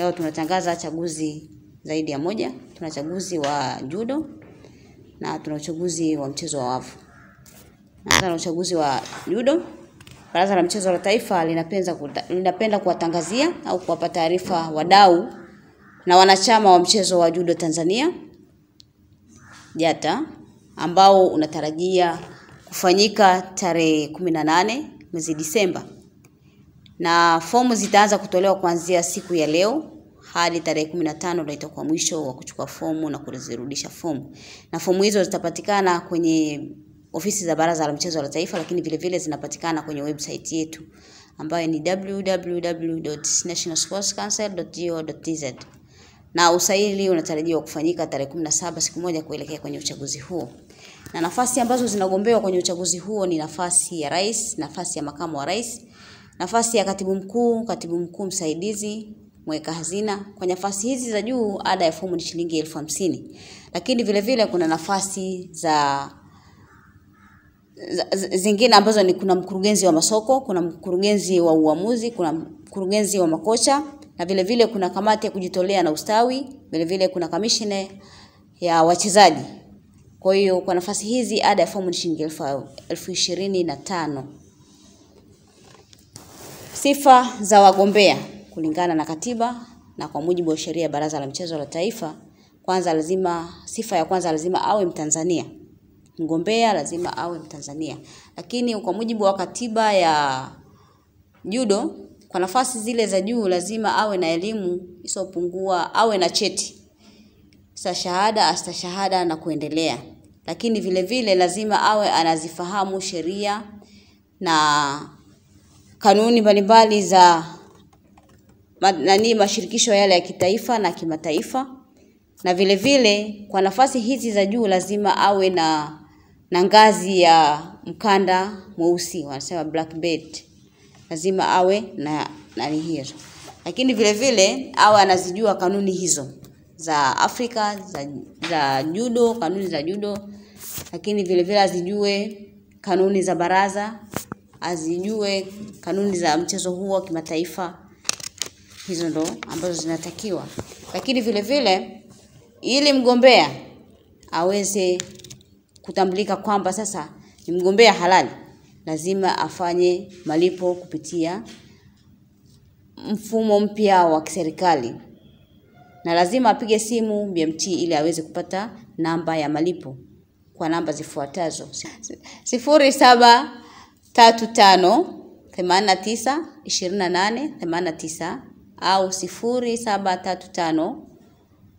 Leo tunatangaza chaguzi zaidi ya moja. Tuna chaguzi wa judo na tuna uchaguzi wa mchezo wa wavu. Na uchaguzi wa judo, Baraza la Michezo la Taifa linapenda kuwatangazia au kuwapa taarifa wadau na wanachama wa mchezo wa judo Tanzania JATA, ambao unatarajia kufanyika tarehe 18 mwezi Disemba. Na fomu zitaanza kutolewa kuanzia siku ya leo hadi tarehe 15 ndio itakuwa mwisho wa kuchukua fomu na kuzirudisha fomu. Na fomu hizo zitapatikana kwenye ofisi za Baraza la Michezo la Taifa, lakini vile vile zinapatikana kwenye website yetu ambayo ni www.nationalsportscouncil.go.tz. Na usaili unatarajiwa kufanyika tarehe 17, siku moja kuelekea kwenye uchaguzi huo. Na nafasi ambazo zinagombewa kwenye uchaguzi huo ni nafasi ya rais, nafasi ya makamu wa rais, nafasi ya katibu mkuu msaidizi, mweka hazina. Kwa nafasi hizi za juu ada ya fomu ni shilingi 50,000. Lakini vile vile kuna nafasi zingine ambazo ni kuna mkurugenzi wa masoko, kuna mkurugenzi wa uamuzi, kuna mkurugenzi wa makocha, na vile vile kuna kamati ya kujitolea na ustawi, vile vile kuna kamishine ya wachezaji. Kwa hiyo kwa nafasi hizi ada ya fomu ni shilingi 25,000. Sifa za wagombea kulingana na katiba na kwa mujibu wa sheria ya Baraza la Michezo la Taifa, sifa ya kwanza lazima awe Mtanzania. Mgombea lazima awe Mtanzania. Lakini kwa mujibu wa katiba ya judo, kwa nafasi zile za juu lazima awe na elimu isiyopungua, awe na cheti cha shahada, astashahada na kuendelea. Lakini vile vile lazima awe anazifahamu sheria na kanuni mbalimbali za mashirikisho yale ya kitaifa na kimataifa. Na vile vile kwa nafasi hizi za juu lazima awe na ngazi ya mkanda mweusi, wanasema black belt. Lazima awe na hiyo. Lakini vile vile awe anazijua kanuni hizo za Afrika, za judo, kanuni za judo. Lakini vile vile azijue kanuni za baraza, azijue kanuni za mchezo huo kimataifa. Hizo ndo ambazo zinatakiwa. Lakini vile vile ili mgombea aweze kutambulika kwamba sasa ni mgombea halali, lazima afanye malipo kupitia mfumo mpya wa kiserikali. Na lazima apige simu BMT ili aweze kupata namba ya malipo kwa namba zifuatazo: 0735 89 28 89 au 0735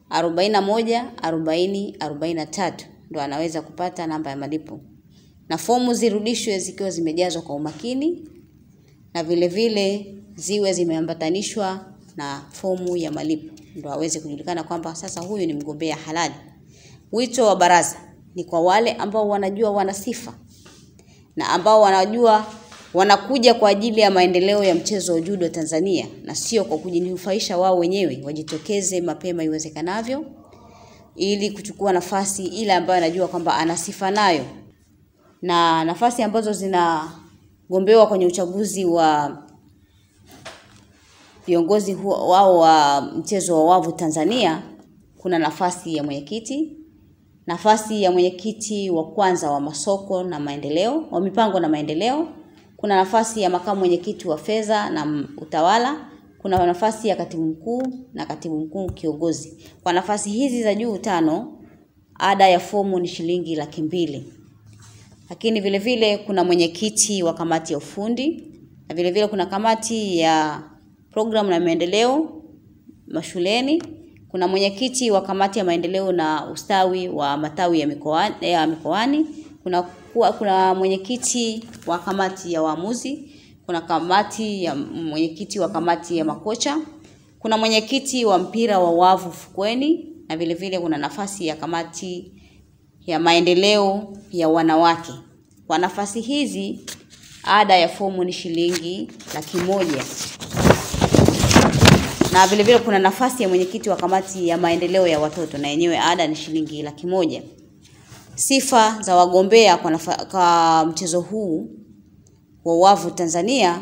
41 40 43. Ndio anaweza kupata namba ya malipo. Na fomu zirudishwe zikiwa zimejazwa kwa umakini, na vile vile ziwe zimeambatanishwa na fomu ya malipo, ndio aweze kujulikana kwamba sasa huyu ni mgombea halali. Wito wa baraza ni kwa wale ambao wanajua wana sifa na ambao wanajua wanakuja kwa ajili ya maendeleo ya mchezo wa judo Tanzania na sio kwa kujinufaisha wao wenyewe, wajitokeze mapema iwezekanavyo ili kuchukua nafasi ile ambayo anajua kwamba ana sifa nayo. Na nafasi ambazo zinagombewa kwenye uchaguzi wa viongozi wao wa mchezo wa wavu Tanzania, kuna nafasi ya mwenyekiti, nafasi ya mwenyekiti wa kwanza wa masoko na maendeleo, wa mipango na maendeleo. Kuna nafasi ya makamu mwenyekiti wa fedha na utawala. Kuna nafasi ya katibu mkuu na katibu mkuu kiongozi. Kwa nafasi hizi za juu 5, ada ya fomu ni shilingi 200,000. Lakini vile vile kuna mwenyekiti wa kamati ya ufundi, na vile vile kuna kamati ya programu na maendeleo mashuleni, kuna mwenyekiti wa kamati ya maendeleo na ustawi wa matawi ya mikoani, kuna mwenyekiti wa kamati ya waamuzi, kuna mwenyekiti wa kamati ya makocha, kuna mwenyekiti wa mpira wa wavu fukweni, na vile vile kuna nafasi ya kamati ya maendeleo ya wanawake. Kwa nafasi hizi ada ya fomu ni shilingi 100,000. Na vile vile kuna nafasi ya mwenyekiti wa kamati ya maendeleo ya watoto, na yenyewe ada ni shilingi 100,000. Sifa za wagombea kwa mchezo huu wa wavu Tanzania: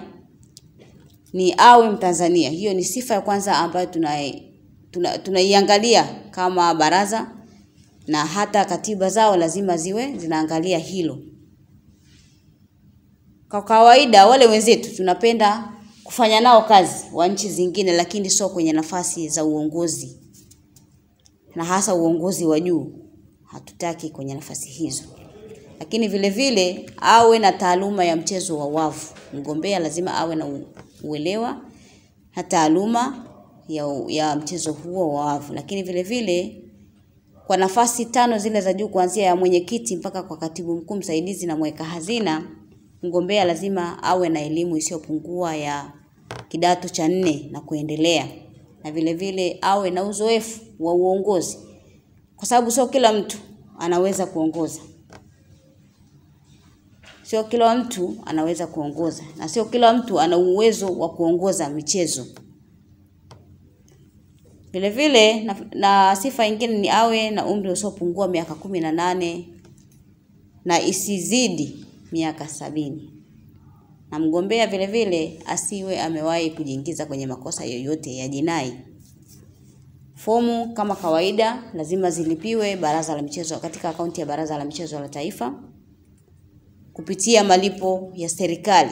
ni awe Mtanzania. Hiyo ni sifa ya kwanza ambayo tunaiangalia kama baraza, na hata katiba zao lazima ziwe zinaangalia hilo. Kwa kawaida wale wenzetu tunapenda kufanya nao kazi wa nchi zingine, lakini sio kwenye nafasi za uongozi, na hasa uongozi wa juu hatutaki kwenye nafasi hizo. Lakini vile vile awe na taaluma ya mchezo wa wavu. Mgombea lazima awe na uelewa na taaluma ya mchezo huo wa wavu. Lakini vile vile kwa nafasi 5 zile za juu, kuanzia ya mwenyekiti mpaka kwa katibu mkuu msaidizi na mweka hazina, mgombea lazima awe na elimu isiyopungua ya kidato cha 4 na kuendelea. Na vile vile awe na uzoefu wa uongozi, kwa sababu sio kila mtu anaweza kuongoza. Sio kila mtu anaweza kuongoza, na sio kila mtu ana uwezo wa kuongoza michezo. Vile vile na sifa nyingine ni awe na umri usiopungua miaka 18 na isizidi miaka 70. Na mgombea vile vile asiwe amewahi kujiingiza kwenye makosa yoyote ya jinai. Fomu kama kawaida lazima zilipiwe Baraza la Michezo katika akaunti ya Baraza la Michezo la Taifa kupitia malipo ya serikali.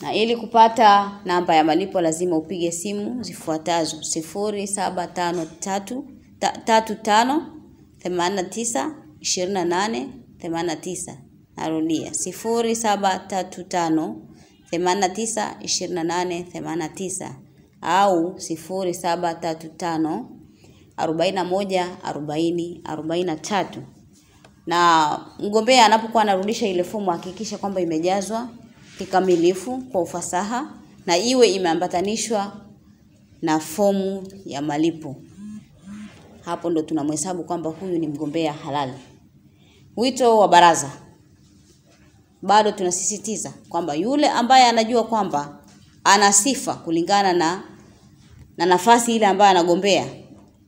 Na ili kupata namba ya malipo lazima upige simu zifuatazo: 075335892889. Narudia 0735892889 au 0735414043. Na mgombea anapokuwa anarudisha ile fomu hakikisha kwamba imejazwa kikamilifu kwa ufasaha na iwe imeambatanishwa na fomu ya malipo. Hapo ndo tunamhesabu kwamba huyu ni mgombea halali. Wito wa baraza: bado tunasisitiza kwamba yule ambaye anajua kwamba ana sifa kulingana na nafasi ile ambayo anagombea,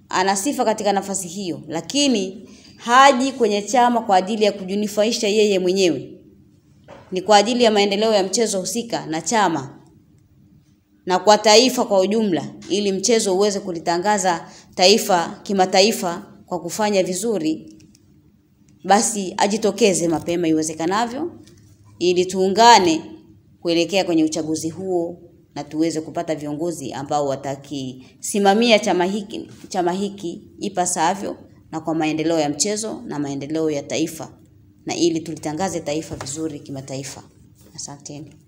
ana sifa katika nafasi hiyo, lakini haji kwenye chama kwa ajili ya kujinufaisha yeye mwenyewe, ni kwa ajili ya maendeleo ya mchezo husika na chama na kwa taifa kwa ujumla, ili mchezo uweze kulitangaza taifa kimataifa kwa kufanya vizuri, basi ajitokeze mapema iwezekanavyo ili tuungane kuelekea kwenye uchaguzi huo na tuweze kupata viongozi ambao watakisimamia chama hiki ipasavyo na kwa maendeleo ya mchezo na maendeleo ya taifa, na ili tulitangaze taifa vizuri kimataifa. Asanteni.